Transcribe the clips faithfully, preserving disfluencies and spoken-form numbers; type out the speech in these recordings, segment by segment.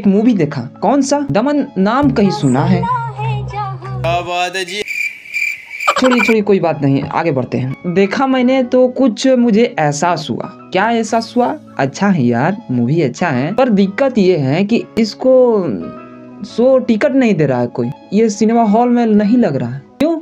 एक मूवी देखा, कौन सा? दमन नाम कहीं सुना है। छोड़िए छोड़िए, कोई बात नहीं, आगे बढ़ते हैं। देखा मैंने तो कुछ मुझे एहसास हुआ। क्या एहसास हुआ? अच्छा है यार, मूवी अच्छा है, पर दिक्कत ये है कि इसको सो टिकट नहीं दे रहा है कोई। ये सिनेमा हॉल में नहीं लग रहा है। क्यों?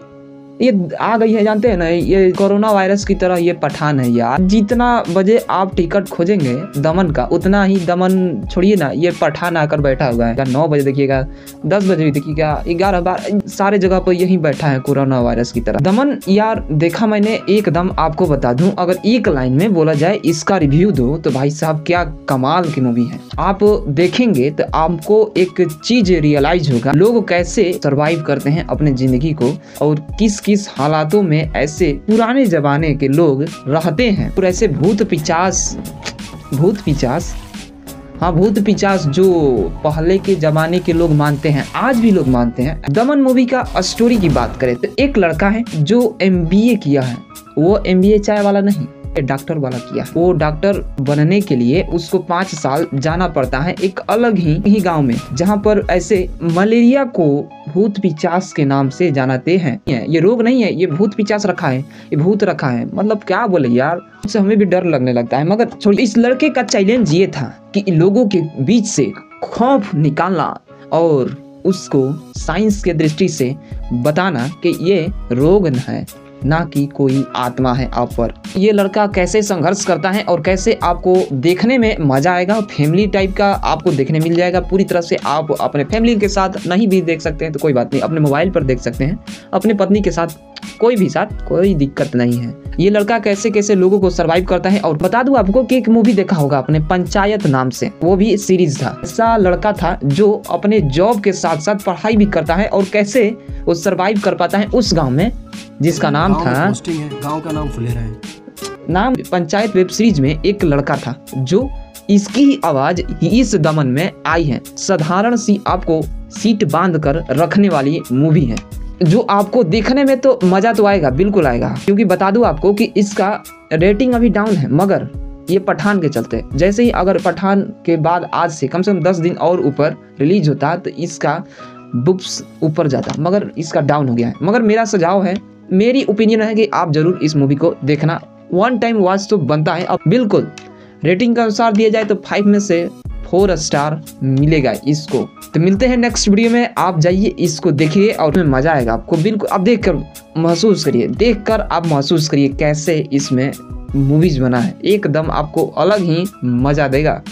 ये आ गई है, जानते हैं ना, ये कोरोना वायरस की तरह ये पठान है यार। जितना बजे आप टिकट खोजेंगे दमन का, उतना ही दमन, छोड़िए ना, ये पठान आकर बैठा हुआ है। नौ बजे देखिएगा, दस बजे भी देखिएगा, ग्यारह बारह, सारे जगह पर यही बैठा है कोरोना वायरस की तरह। दमन यार देखा मैंने, एकदम आपको बता दूं, अगर एक लाइन में बोला जाए इसका रिव्यू दो तो भाई साहब क्या कमाल की मूवी है। आप देखेंगे तो आपको एक चीज रियलाइज होगा, लोग कैसे सर्वाइव करते हैं अपने जिंदगी को और किस किस हालातों में ऐसे पुराने जमाने के लोग रहते हैं। और ऐसे भूत पिचास, भूत पिचास, हाँ भूत पिचास जो पहले के जमाने के लोग मानते हैं, आज भी लोग मानते हैं। दमन मूवी का स्टोरी की बात करें तो एक लड़का है जो एमबीए किया है। वो एमबीए चाय वाला नहीं, डॉक्टर वाला किया। वो डॉक्टर बनने के लिए उसको पाँच साल जाना पड़ता है एक अलग ही ही गांव में, जहां पर ऐसे मलेरिया को भूत पिचास के नाम से जानते हैं। ये रोग नहीं है, ये भूत पिचास रखा है, ये भूत रखा है। मतलब क्या बोले यार, उससे हमें भी डर लगने लगता है। मगर छोड़िए, इस लड़के का चैलेंज ये था कि लोगों के बीच से खौफ निकालना और उसको साइंस के दृष्टि से बताना कि ये रोग है ना कि कोई आत्मा है आप पर। ये लड़का कैसे संघर्ष करता है और कैसे आपको देखने में मजा आएगा। फैमिली टाइप का आपको देखने मिल जाएगा पूरी तरह से। आप अपने फैमिली के साथ नहीं भी देख सकते हैं तो कोई बात नहीं, अपने मोबाइल पर देख सकते हैं, अपने पत्नी के साथ, कोई भी साथ, कोई दिक्कत नहीं है। ये लड़का कैसे कैसे लोगों को सर्वाइव करता है। और बता दूं आपको कि एक मूवी देखा होगा आपने, पंचायत नाम से, वो भी सीरीज था। ऐसा लड़का था जो अपने जॉब के साथ साथ पढ़ाई भी करता है और कैसे वो सर्वाइव कर पाता है उस गाँव में, जिसका नाम था, गांव का नाम फुलेरा है। नाम पंचायत वेब सीरीज में एक लड़का था जो इसकी आवाज इस दमन में आई है। साधारण सी आपको सीट बांध कर रखने वाली मूवी है, जो आपको देखने में तो मजा तो आएगा, बिल्कुल आएगा। क्योंकि बता दूं आपको कि इसका रेटिंग अभी डाउन है, मगर ये पठान के चलते, जैसे ही अगर पठान के बाद आज से कम से कम दस दिन और ऊपर रिलीज होता तो इसका बुक्स ऊपर जाता, मगर इसका डाउन हो गया है। मगर मेरा सुझाव है, मेरी ओपिनियन है कि आप जरूर इस मूवी को देखना, वन टाइम वॉच तो बनता है। अब बिल्कुल रेटिंग के अनुसार दिया जाए तो फाइव में से फोर स्टार मिलेगा इसको। तो मिलते हैं नेक्स्ट वीडियो में, आप जाइए इसको देखिए और में मजा आएगा आपको, बिल्कुल। आप देख कर महसूस करिए, देख कर आप महसूस करिए कैसे इसमें मूवीज बना है, एकदम आपको अलग ही मजा देगा।